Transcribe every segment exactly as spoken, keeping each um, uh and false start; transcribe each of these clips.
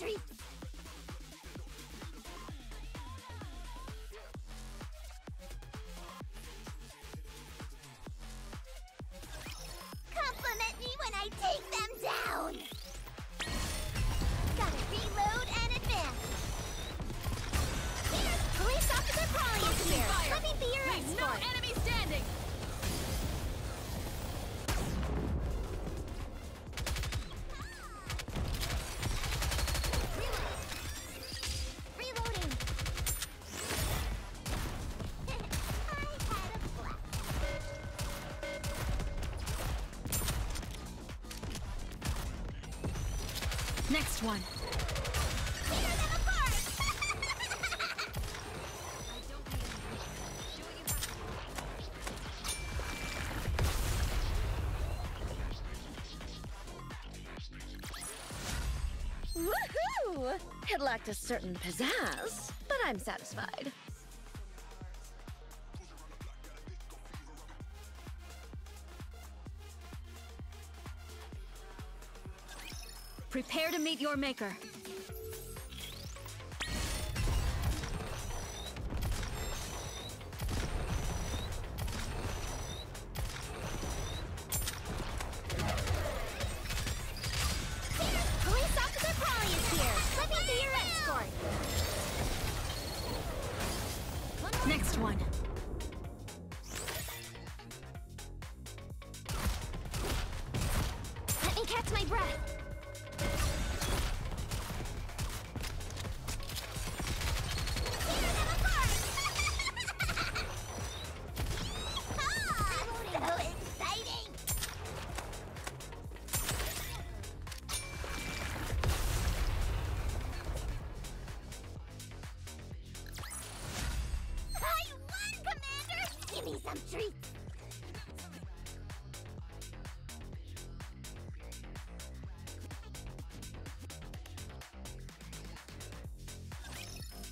street. Compliment me when I take them down. Gotta reload and advance. There's police officer Polly in here. Fire. Let me be your escort. No enemy standing. Next one. Tear them apart! Woohoo! It lacked a certain pizzazz, but I'm satisfied. Prepare to meet your maker.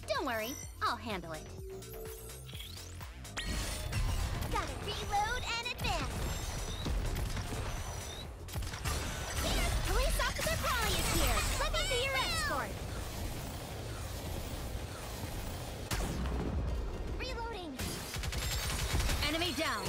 Don't worry, I'll handle it. Gotta reload and advance. Here's police officer Polly is here. Let me be your escort. Reloading. Enemy down.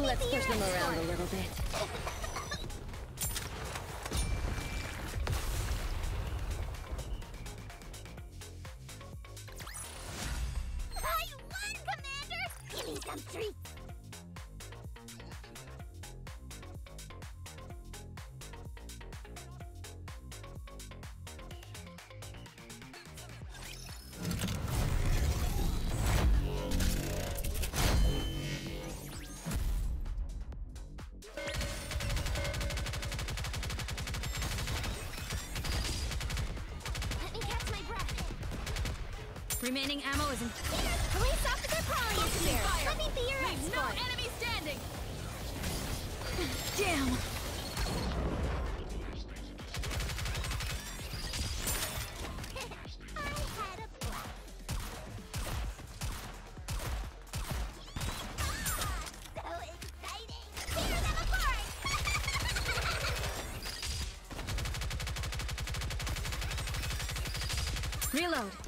Let's push them around a little bit. I won, Commander! Give me some treats! Remaining ammo is in. Police officer Polly is here. Let me be your escort. No enemy standing. Damn. I had a blast. So exciting. Tear them apart. Reload.